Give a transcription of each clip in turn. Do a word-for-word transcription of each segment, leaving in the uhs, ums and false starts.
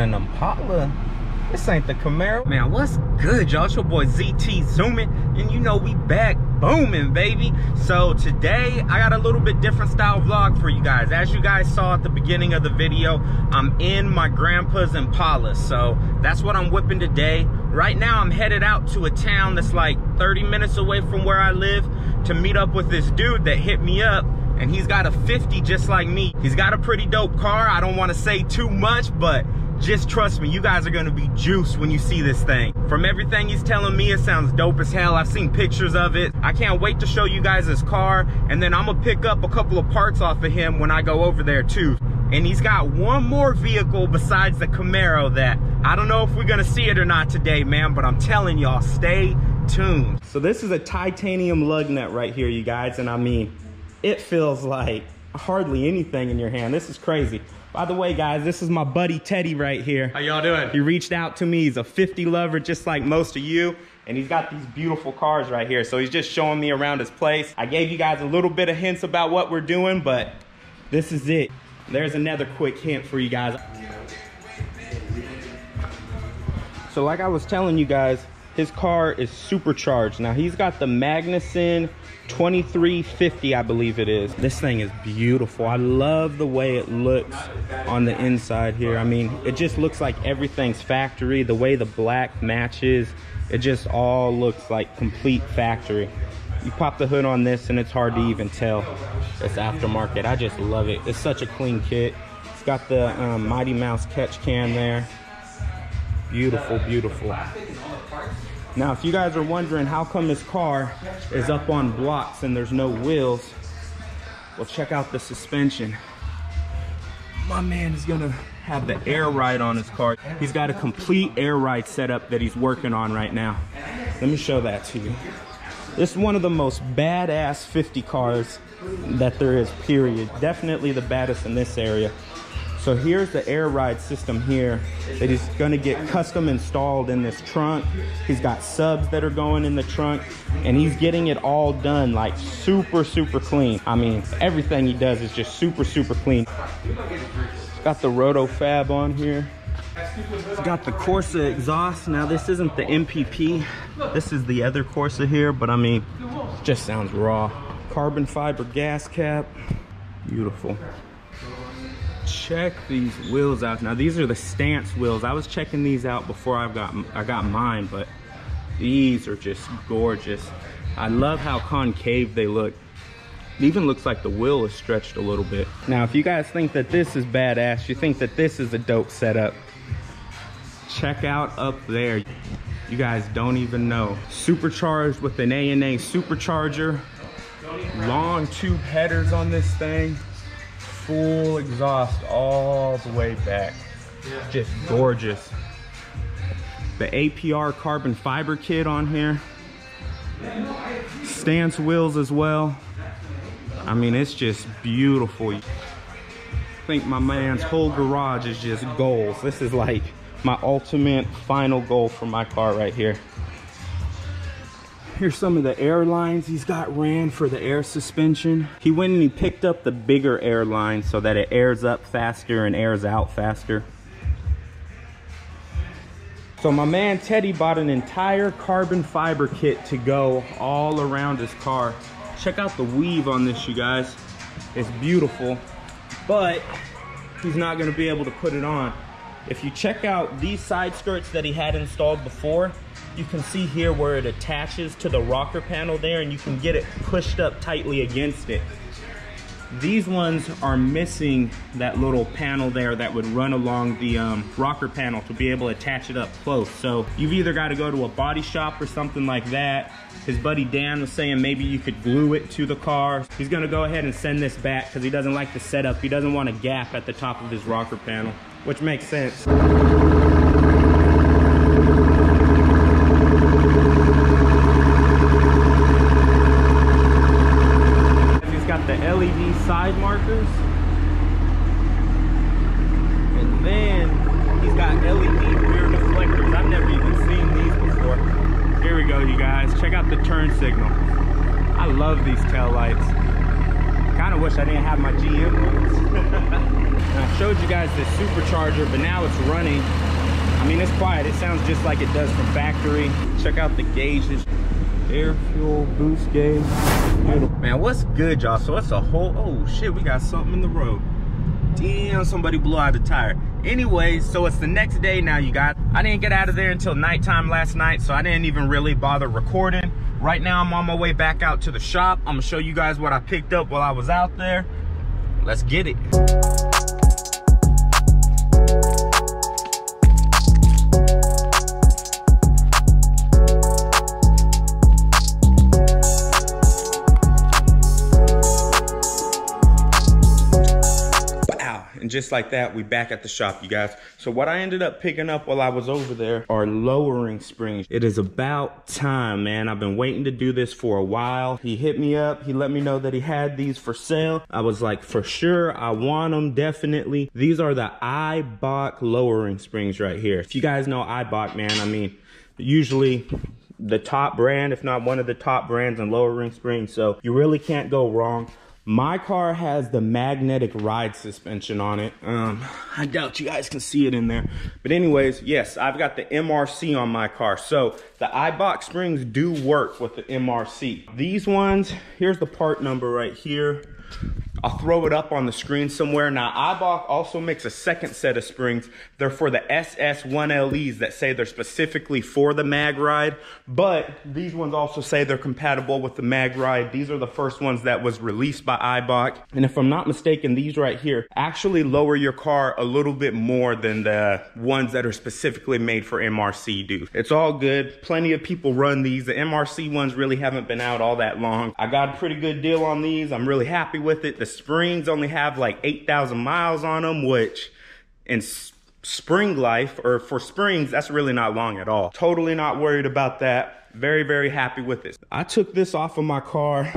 in an Impala. This ain't the Camaro. Man, what's good, y'all? It's your boy Z T Zoomin, and you know we back booming, baby. So today, I got a little bit different style vlog for you guys. As you guys saw at the beginning of the video, I'm in my grandpa's Impala, so that's what I'm whipping today. Right now, I'm headed out to a town that's like thirty minutes away from where I live to meet up with this dude that hit me up. And he's got a fifty just like me. He's got a pretty dope car. I don't want to say too much, but just trust me, you guys are going to be juiced when you see this thing. From everything he's telling me, it sounds dope as hell. I've seen pictures of it. I can't wait to show you guys his car. And then I'm going to pick up a couple of parts off of him when I go over there too. And he's got one more vehicle besides the Camaro that I don't know if we're going to see it or not today, man. But I'm telling y'all, stay tuned. So this is a titanium lug nut right here, you guys. And I mean, it feels like hardly anything in your hand. This is crazy. By the way, guys, this is my buddy Teddy right here. How y'all doing? He reached out to me. He's a fifty lover just like most of you. And he's got these beautiful cars right here. So he's just showing me around his place. I gave you guys a little bit of hints about what we're doing, but this is it. There's another quick hint for you guys. So like I was telling you guys, his car is supercharged. Now he's got the Magnuson twenty-three fifty, I believe it is. This thing is beautiful. I love the way it looks on the inside here. I mean, it just looks like everything's factory. The way the black matches, it just all looks like complete factory. You pop the hood on this and it's hard to even tell it's aftermarket. I just love it. It's such a clean kit. It's got the um, Mighty Mouse catch can there. Beautiful, beautiful. Now, if you guys are wondering how come this car is up on blocks and there's no wheels, well, check out the suspension. My man is gonna have the air ride on his car. He's got a complete air ride setup that he's working on right now. Let me show that to you. This is one of the most badass fifty cars that there is, period. Definitely the baddest in this area. So here's the air ride system here that is gonna get custom installed in this trunk. He's got subs that are going in the trunk and he's getting it all done like super, super clean. I mean, everything he does is just super, super clean. Got the Roto Fab on here. He's got the Corsa exhaust. Now this isn't the M P P. This is the other Corsa here, but I mean, it just sounds raw. Carbon fiber gas cap, beautiful. Check these wheels out. Now these are the stance wheels. I was checking these out before I've got I got mine, but these are just gorgeous. I love how concave they look. It even looks like the wheel is stretched a little bit. Now if you guys think that this is badass, you think that this is a dope setup, check out up there. You guys don't even know. Supercharged with an A and A supercharger. Long tube headers on this thing. Full exhaust all the way back. Just gorgeous. The A P R carbon fiber kit on here. Stance wheels as well. I mean, it's just beautiful. I think my man's whole garage is just goals. This is like my ultimate final goal for my car right here. Here's some of the air lines he's got ran for the air suspension. He went and he picked up the bigger air line so that it airs up faster and airs out faster. So my man Teddy bought an entire carbon fiber kit to go all around his car. Check out the weave on this, you guys. It's beautiful, but he's not gonna be able to put it on. If you check out these side skirts that he had installed before, you can see here where it attaches to the rocker panel there and you can get it pushed up tightly against it. These ones are missing that little panel there that would run along the um, rocker panel to be able to attach it up close. So you've either got to go to a body shop or something like that. His buddy Dan was saying maybe you could glue it to the car. He's going to go ahead and send this back because he doesn't like the setup. He doesn't want a gap at the top of his rocker panel, which makes sense. L E D side markers, and then he's got L E D rear deflectors. I've never even seen these before. Here we go, you guys. Check out the turn signal. I love these tail lights. Kind of wish wish I didn't have my G influence. I showed you guys the supercharger, but now it's running. I mean, it's quiet. It sounds just like it does from factory. Check out the gauges. Air fuel boost gauge. Man, what's good, y'all? So it's a whole, oh shit, we got something in the road. Damn, somebody blew out the tire. Anyway, so it's the next day now, you guys. I didn't get out of there until nighttime last night, so I didn't even really bother recording. Right now, I'm on my way back out to the shop. I'm gonna show you guys what I picked up while I was out there. Let's get it. Just like that, we back at the shop, you guys. So what I ended up picking up while I was over there are lowering springs. It is about time, man. I've been waiting to do this for a while. He hit me up. He let me know that he had these for sale. I was like, for sure, I want them, definitely. These are the Eibach lowering springs right here. If you guys know Eibach, man, I mean, usually the top brand, if not one of the top brands in lowering springs. So you really can't go wrong. My car has the magnetic ride suspension on it. Um, I doubt you guys can see it in there. But anyways, yes, I've got the M R C on my car. So the Eibach springs do work with the M R C. These ones, here's the part number right here. I'll throw it up on the screen somewhere. Now, Eibach also makes a second set of springs. They're for the S S one L Es that say they're specifically for the mag ride, but these ones also say they're compatible with the mag ride. These are the first ones that was released by Eibach. And if I'm not mistaken, these right here actually lower your car a little bit more than the ones that are specifically made for M R C do. It's all good. Plenty of people run these. The M R C ones really haven't been out all that long. I got a pretty good deal on these. I'm really happy with it. The springs only have like eight thousand miles on them, which in spring life, or for springs, that's really not long at all. Totally not worried about that. Very, very happy with this. I took this off of my car.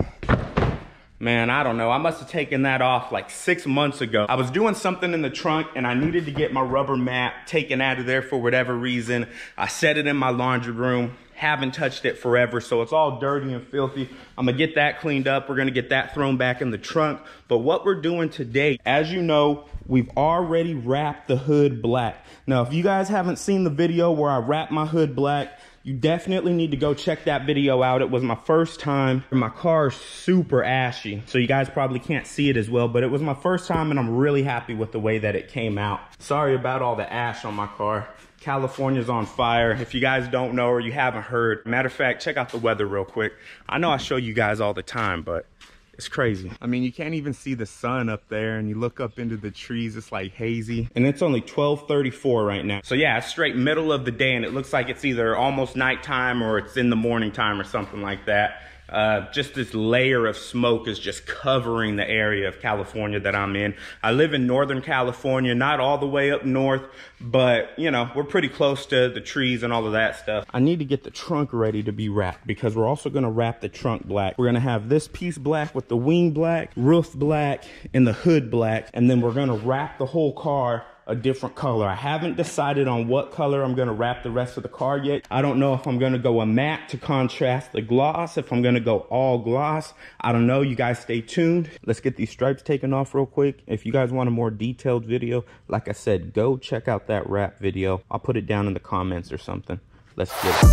Man, I don't know. I must have taken that off like six months ago. I was doing something in the trunk and I needed to get my rubber mat taken out of there for whatever reason. I set it in my laundry room. Haven't touched it forever, so it's all dirty and filthy. I'm gonna get that cleaned up. We're gonna get that thrown back in the trunk. But what we're doing today, as you know, we've already wrapped the hood black. Now, if you guys haven't seen the video where I wrapped my hood black, you definitely need to go check that video out. It was my first time. My car's super ashy, so you guys probably can't see it as well, but it was my first time and I'm really happy with the way that it came out. Sorry about all the ash on my car. California's on fire. If you guys don't know or you haven't heard, matter of fact, check out the weather real quick. I know I show you guys all the time, but it's crazy. I mean, you can't even see the sun up there, and you look up into the trees, it's like hazy. And it's only twelve thirty-four right now. So yeah, it's straight middle of the day, and it looks like it's either almost nighttime or it's in the morning time or something like that. Uh, just this layer of smoke is just covering the area of California that I'm in. I live in Northern California, not all the way up north, but you know, we're pretty close to the trees and all of that stuff. I need to get the trunk ready to be wrapped because we're also gonna wrap the trunk black. We're gonna have this piece black with the wing black, roof black, and the hood black, and then we're gonna wrap the whole car a different color. I haven't decided on what color I'm gonna wrap the rest of the car yet. I don't know if I'm gonna go a matte to contrast the gloss, if I'm gonna go all gloss. I don't know, you guys stay tuned. Let's get these stripes taken off real quick. If you guys want a more detailed video, like I said, go check out that wrap video. I'll put it down in the comments or something. Let's get it.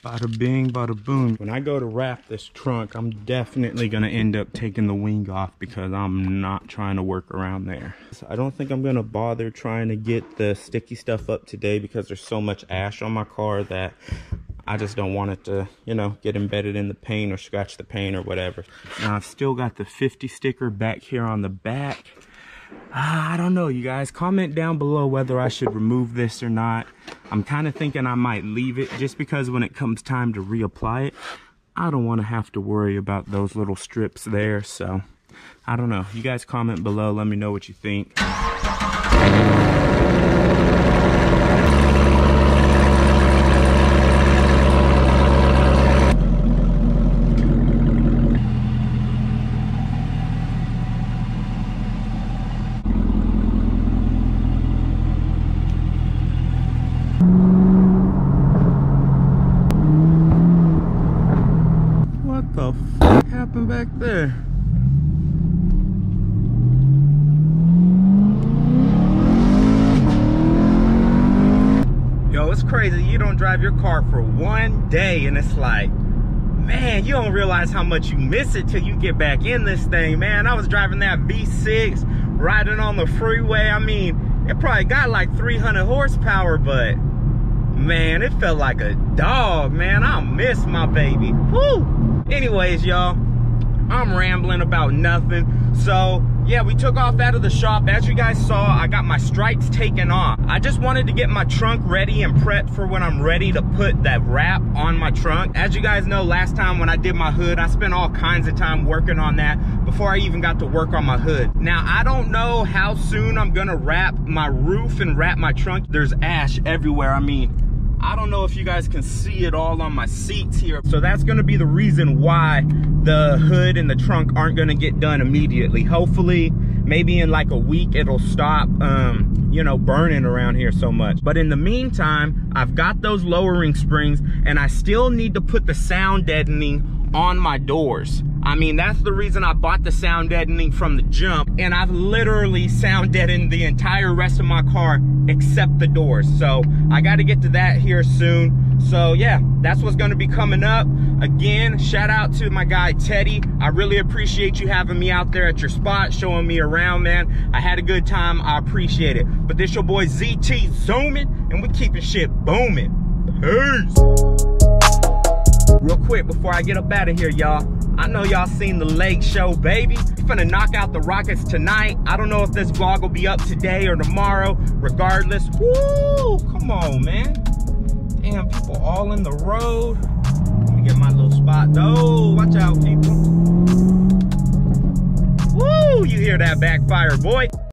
Bada bing, bada boom. When I go to wrap this trunk, I'm definitely gonna end up taking the wing off because I'm not trying to work around there. So I don't think I'm gonna bother trying to get the sticky stuff up today because there's so much ash on my car that I just don't want it to, you know, get embedded in the paint or scratch the paint or whatever. Now I've still got the fifty sticker back here on the back. I don't know, you guys. Comment down below whether I should remove this or not. I'm kind of thinking I might leave it just because when it comes time to reapply it, I don't want to have to worry about those little strips there. So, I don't know. You guys comment below. Let me know what you think. back there. Yo, it's crazy. You don't drive your car for one day and it's like, man, you don't realize how much you miss it till you get back in this thing, man. I was driving that V six, riding on the freeway. I mean, it probably got like three hundred horsepower, but man, it felt like a dog, man. I miss my baby. Woo! Anyways, y'all, I'm rambling about nothing. So, yeah, we took off out of the shop. As you guys saw, I got my stripes taken off. I just wanted to get my trunk ready and prepped for when I'm ready to put that wrap on my trunk. As you guys know, last time when I did my hood, I spent all kinds of time working on that before I even got to work on my hood. Now, I don't know how soon I'm gonna wrap my roof and wrap my trunk. There's ash everywhere. I mean, I don't know if you guys can see it all on my seats here. So that's gonna be the reason why the hood and the trunk aren't gonna get done immediately. Hopefully, maybe in like a week, it'll stop, um, you know, burning around here so much. But in the meantime, I've got those lowering springs and I still need to put the sound deadening on my doors. I mean, that's the reason I bought the sound deadening from the jump, and I've literally sound deadened the entire rest of my car except the doors. So I gotta get to that here soon. So yeah, that's what's gonna be coming up. Again, shout out to my guy, Teddy. I really appreciate you having me out there at your spot, showing me around, man. I had a good time, I appreciate it. But this your boy, Z T Zoomin, and we're keeping shit booming. Peace. Real quick, before I get up out of here, y'all, I know y'all seen the lake show, baby. We're finna knock out the Rockets tonight. I don't know if this vlog will be up today or tomorrow. Regardless, woo, come on, man. Damn, people all in the road. Let me get my little spot. Oh, watch out, people. Woo, you hear that backfire, boy.